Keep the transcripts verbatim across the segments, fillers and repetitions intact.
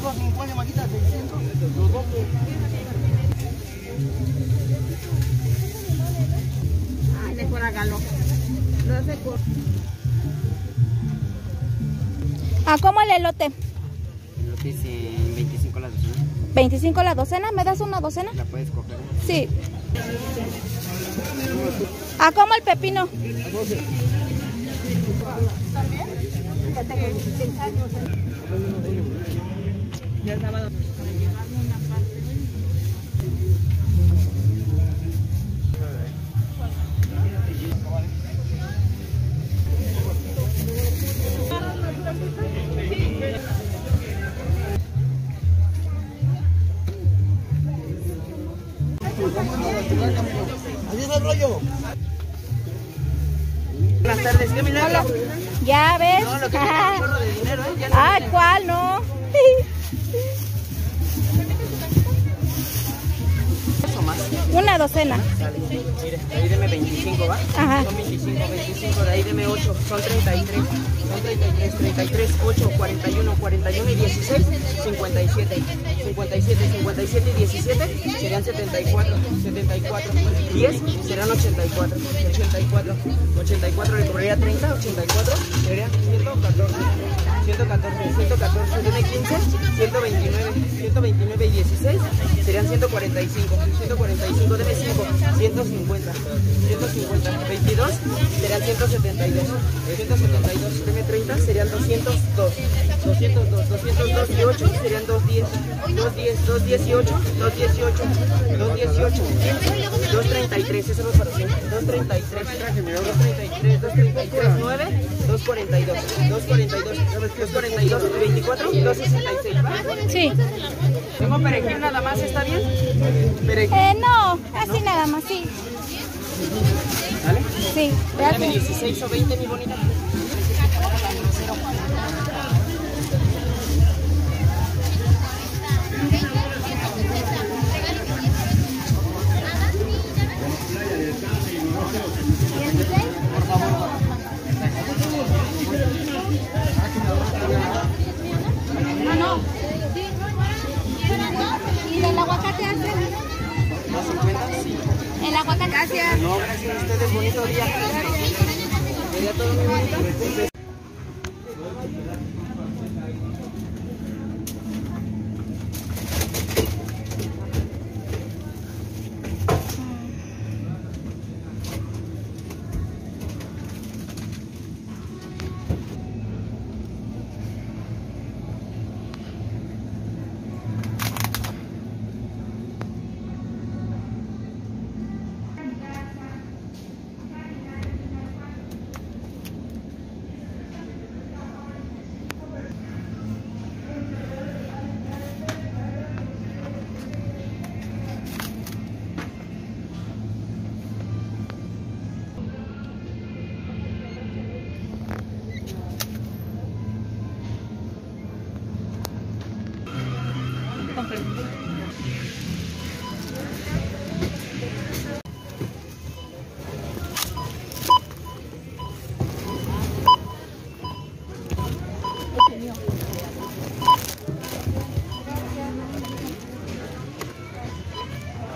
dos cincuenta, manita, seiscientos. Los dos. Ay, les por acá, loco. No se corta. ¿A cómo el elote? El elote es en veinticinco la docena. ¿veinticinco la docena? ¿Me das una docena? ¿La puedes coger? Sí. ¿A cómo el pepino? ¿A doce? ¿También? Ya tengo quince años. Ya el sábado. Buenas tardes, ¿qué milagro? Ya ves. No, lo que ah. es el de dinero, ¿eh? Ya no ah, viene. ¿Cuál no? Una docena. Mire, ahí deme veinticinco, ¿va? Ajá. Son veinticinco, veinticinco, de ahí deme ocho, son treinta y tres. Son treinta y tres, treinta y tres, ocho, cuarenta y uno, cuarenta y uno y dieciséis, cincuenta y siete, cincuenta y siete y diecisiete, serían setenta y cuatro, setenta y cuatro, diez serán ochenta y cuatro, ochenta y cuatro, ochenta y cuatro le cobraría treinta, ochenta y cuatro serían ciento catorce, ciento catorce, ciento catorce, deme quince, ciento veintinueve, ciento veintinueve y dieciséis serían ciento cuarenta y cinco, ciento cuarenta y cinco, deme cinco, ciento cincuenta, ciento cincuenta, veintidós serían ciento setenta y dos, ciento setenta y dos, deme treinta serían doscientos dos, doscientos dos, doscientos dos y ocho serían doscientos diez, doscientos diez, doscientos dieciocho, doscientos dieciocho, doscientos treinta y tres, eso es para doscientos treinta y tres, doscientos treinta y tres, doscientos treinta y tres, nueve, doscientos cuarenta y dos, doscientos cuarenta y dos, doscientos cuarenta y dos, veinticuatro, doscientos sesenta y seis, ¿va? Sí. ¿Tengo perejil nada más? ¿Está bien? Perejil. Eh, no, casi ¿no? nada más, sí. ¿Vale? Sí, dame dieciséis o veinte, mi bonita. Por favor. Ah, no. ¿Y el aguacate hace? ¿dos cincuenta? El aguacate. Gracias. No, gracias a ustedes. Bonito día. Sería todo muy bonito.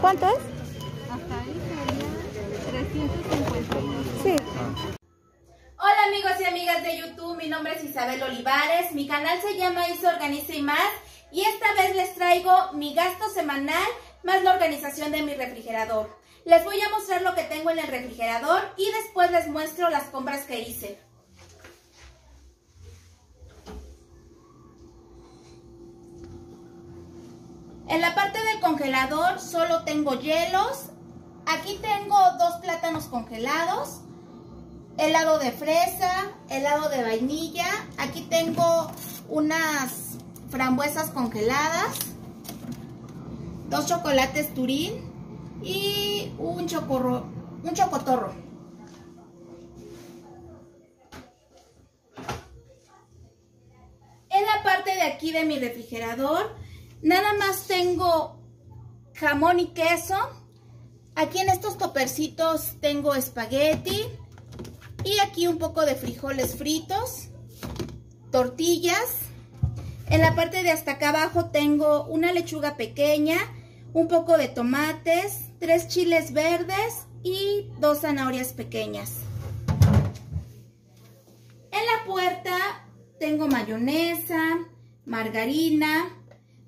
¿Cuánto es? Hasta ahí serían trescientos cincuenta y dos. Sí. Hola amigos y amigas de YouTube, mi nombre es Isabel Olivares, mi canal se llama Isa Organiza y Más, y esta vez les traigo mi gasto semanal más la organización de mi refrigerador. Les voy a mostrar lo que tengo en el refrigerador y después les muestro las compras que hice. En la parte del congelador solo tengo hielos, aquí tengo dos plátanos congelados, helado de fresa, helado de vainilla, aquí tengo unas frambuesas congeladas, dos chocolates Turín y un, chocorro, un chocotorro. En la parte de aquí de mi refrigerador nada más tengo jamón y queso. Aquí en estos topercitos tengo espagueti. Y aquí un poco de frijoles fritos, tortillas. En la parte de hasta acá abajo tengo una lechuga pequeña, un poco de tomates, tres chiles verdes y dos zanahorias pequeñas. En la puerta tengo mayonesa, margarina,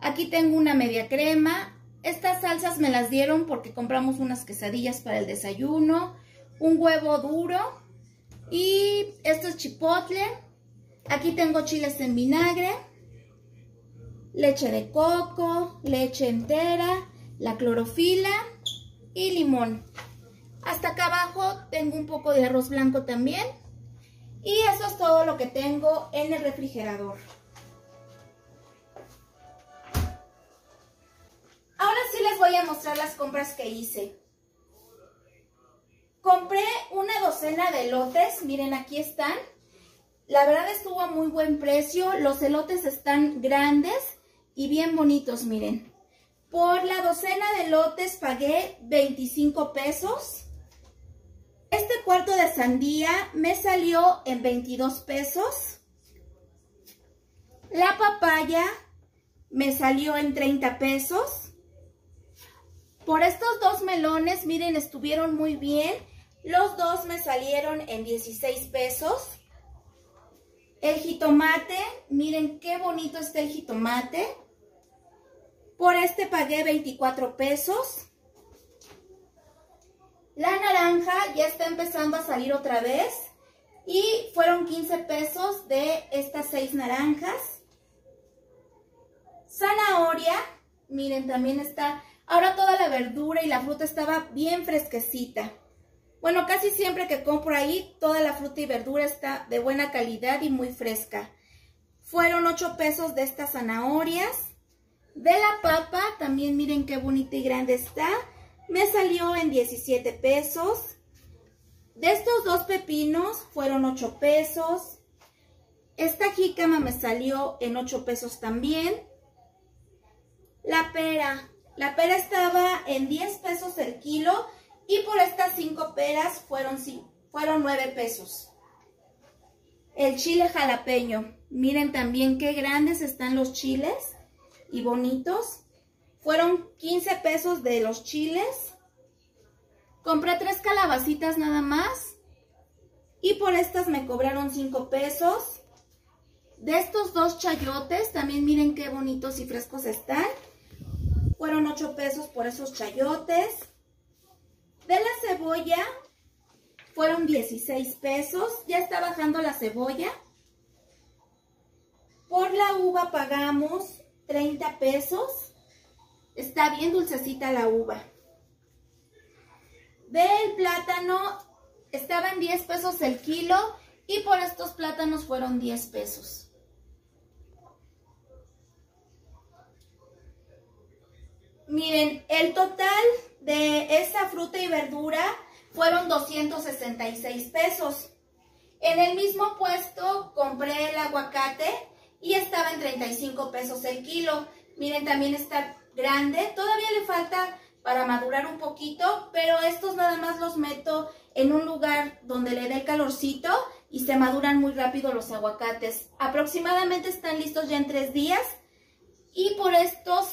aquí tengo una media crema. Estas salsas me las dieron porque compramos unas quesadillas para el desayuno, un huevo duro y esto es chipotle. Aquí tengo chiles en vinagre, leche de coco, leche entera, la clorofila y limón. Hasta acá abajo tengo un poco de arroz blanco también. Y eso es todo lo que tengo en el refrigerador. Ahora sí les voy a mostrar las compras que hice. Compré una docena de elotes, miren, aquí están. La verdad estuvo a muy buen precio, los elotes están grandes y bien bonitos, miren. Por la docena de elotes pagué veinticinco pesos. Este cuarto de sandía me salió en veintidós pesos. La papaya me salió en treinta pesos. Por estos dos melones, miren, estuvieron muy bien. Los dos me salieron en dieciséis pesos. El jitomate, miren qué bonito está el jitomate. Por este pagué veinticuatro pesos. La naranja ya está empezando a salir otra vez y fueron quince pesos de estas seis naranjas. Zanahoria, miren, también está, ahora toda la verdura y la fruta estaba bien fresquecita. Bueno, casi siempre que compro ahí, toda la fruta y verdura está de buena calidad y muy fresca. Fueron ocho pesos de estas zanahorias. De la papa, también miren qué bonita y grande está. Me salió en diecisiete pesos. De estos dos pepinos, fueron ocho pesos. Esta jícama me salió en ocho pesos también. La pera. La pera estaba en diez pesos el kilo. Y por estas cinco peras fueron, fueron nueve pesos. El chile jalapeño. Miren también qué grandes están los chiles y bonitos. Fueron quince pesos de los chiles. Compré tres calabacitas nada más. Y por estas me cobraron cinco pesos. De estos dos chayotes, también miren qué bonitos y frescos están. Fueron ocho pesos por esos chayotes. De la cebolla fueron dieciséis pesos, ya está bajando la cebolla. Por la uva pagamos treinta pesos, está bien dulcecita la uva. Del plátano estaban diez pesos el kilo y por estos plátanos fueron diez pesos. Miren, el total de esta fruta y verdura fueron doscientos sesenta y seis pesos. En el mismo puesto compré el aguacate y estaba en treinta y cinco pesos el kilo. Miren, también está grande. Todavía le falta para madurar un poquito, pero estos nada más los meto en un lugar donde le dé el calorcito y se maduran muy rápido los aguacates. Aproximadamente están listos ya en tres días y por estos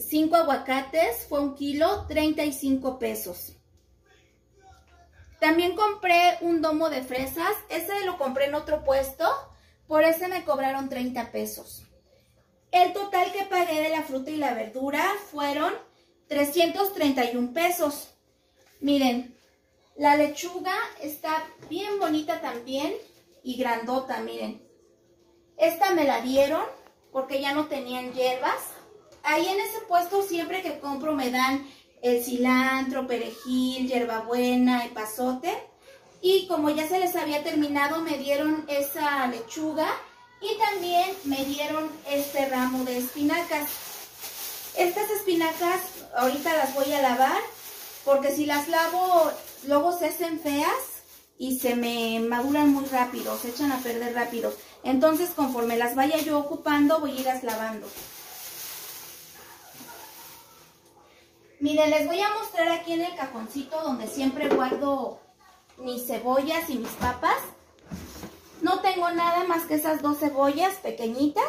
cinco aguacates fue un kilo, treinta y cinco pesos. También compré un domo de fresas. Ese lo compré en otro puesto. Por ese me cobraron treinta pesos. El total que pagué de la fruta y la verdura fueron trescientos treinta y un pesos. Miren, la lechuga está bien bonita también y grandota, miren. Esta me la dieron porque ya no tenían hierbas. Ahí en ese puesto siempre que compro me dan el cilantro, perejil, hierbabuena, epazote. Y como ya se les había terminado me dieron esa lechuga y también me dieron este ramo de espinacas. Estas espinacas ahorita las voy a lavar porque si las lavo luego se hacen feas y se me maduran muy rápido, se echan a perder rápido. Entonces conforme las vaya yo ocupando voy a irlas lavando. Miren, les voy a mostrar aquí en el cajoncito donde siempre guardo mis cebollas y mis papas. No tengo nada más que esas dos cebollas pequeñitas.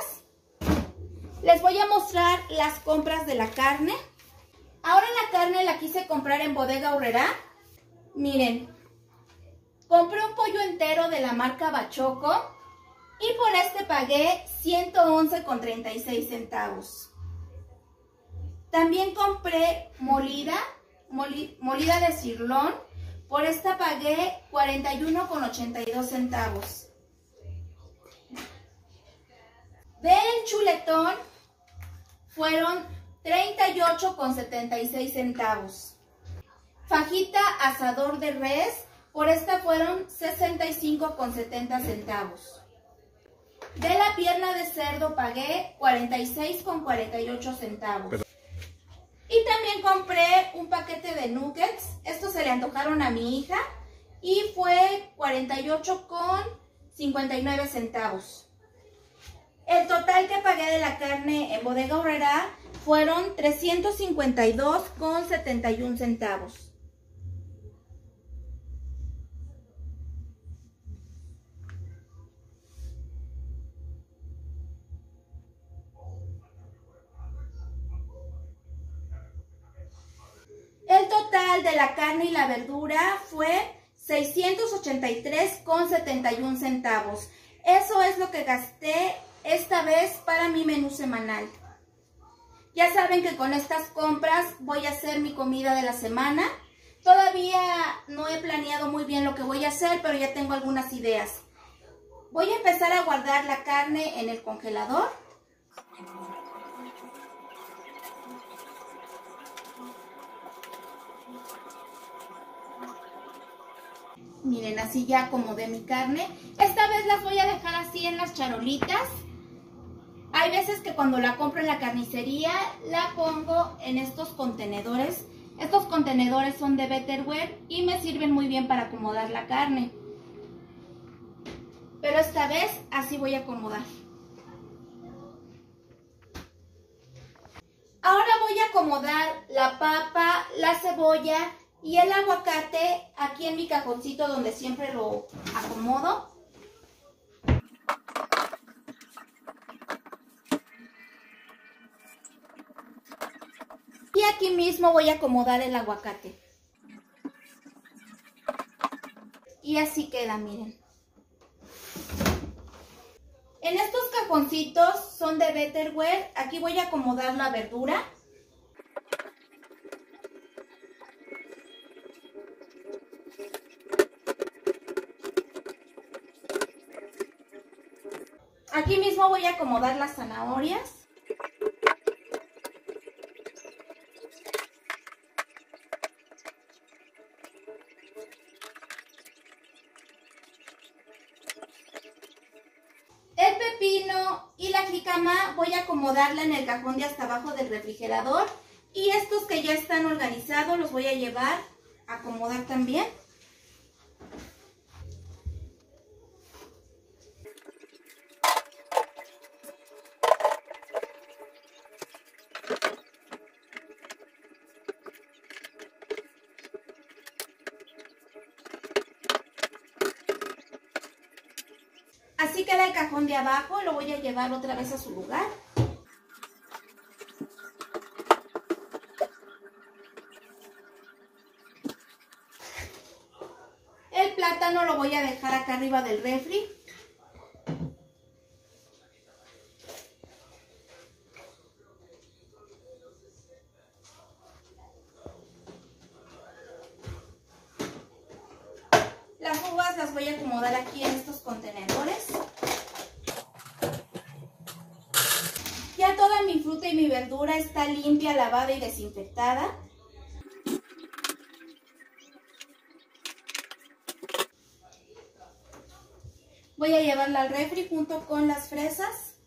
Les voy a mostrar las compras de la carne. Ahora la carne la quise comprar en Bodega Aurrera. Miren, compré un pollo entero de la marca Bachoco y por este pagué ciento once con treinta y seis centavos. También compré molida, moli, molida de cirlón. Por esta pagué cuarenta y uno con ochenta y dos centavos. Del chuletón fueron treinta y ocho con setenta y seis centavos. Fajita asador de res, por esta fueron sesenta y cinco con setenta centavos. De la pierna de cerdo pagué cuarenta y seis con cuarenta y ocho centavos. Y también compré un paquete de nuggets, estos se le antojaron a mi hija y fue cuarenta y ocho con cincuenta y nueve centavos. El total que pagué de la carne en Bodega Aurrera fueron trescientos cincuenta y dos con setenta y un centavos. El total de la carne y la verdura fue seiscientos ochenta y tres con setenta y un centavos. Eso es lo que gasté esta vez para mi menú semanal. Ya saben que con estas compras voy a hacer mi comida de la semana. Todavía no he planeado muy bien lo que voy a hacer, pero ya tengo algunas ideas. Voy a empezar a guardar la carne en el congelador. Miren, así ya acomodé mi carne. Esta vez las voy a dejar así en las charolitas. Hay veces que cuando la compro en la carnicería, la pongo en estos contenedores. Estos contenedores son de Betterware y me sirven muy bien para acomodar la carne. Pero esta vez así voy a acomodar. Ahora voy a acomodar la papa, la cebolla y el aguacate aquí en mi cajoncito donde siempre lo acomodo. Y aquí mismo voy a acomodar el aguacate. Y así queda, miren. En estos cajoncitos son de Betterware. Aquí voy a acomodar la verdura. Aquí mismo voy a acomodar las zanahorias. El pepino y la jícama voy a acomodarla en el cajón de hasta abajo del refrigerador. Y estos que ya están organizados los voy a llevar a acomodar también. Así queda el cajón de abajo, lo voy a llevar otra vez a su lugar. El plátano lo voy a dejar acá arriba del refri. Las uvas las voy a acomodar aquí en estos contenedores. Ya toda mi fruta y mi verdura está limpia, lavada y desinfectada. Voy a llevarla al refri junto con las fresas.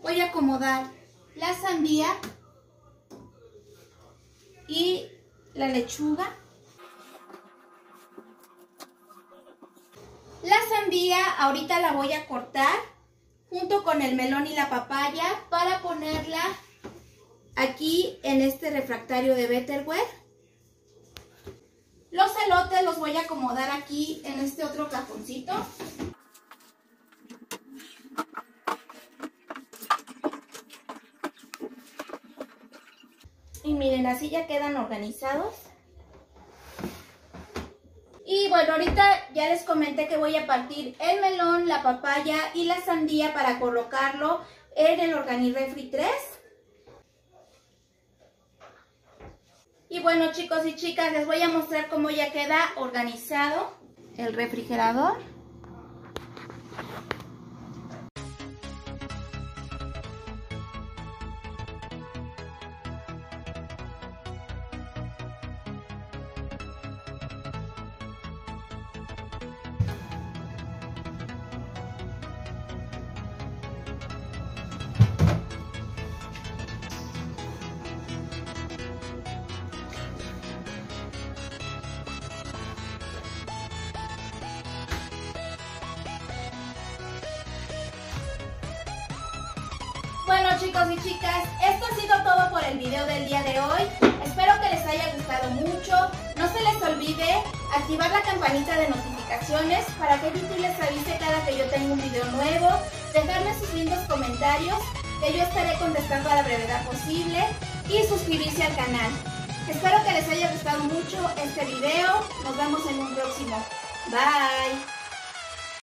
Voy a acomodar la sandía y la lechuga. La sandía ahorita la voy a cortar junto con el melón y la papaya para ponerla aquí en este refractario de Betterware. Los elotes los voy a acomodar aquí en este otro cajoncito. Y miren, así ya quedan organizados. Y bueno, ahorita ya les comenté que voy a partir el melón, la papaya y la sandía para colocarlo en el Organi Refri tres. Y bueno, chicos y chicas, les voy a mostrar cómo ya queda organizado el refrigerador. Bueno, chicos y chicas, esto ha sido todo por el video del día de hoy. Espero que les haya gustado mucho. No se les olvide activar la campanita de notificaciones para que YouTube les avise cada que yo tenga un video nuevo. Dejarme sus lindos comentarios que yo estaré contestando a la brevedad posible. Y suscribirse al canal. Espero que les haya gustado mucho este video. Nos vemos en un próximo. Bye.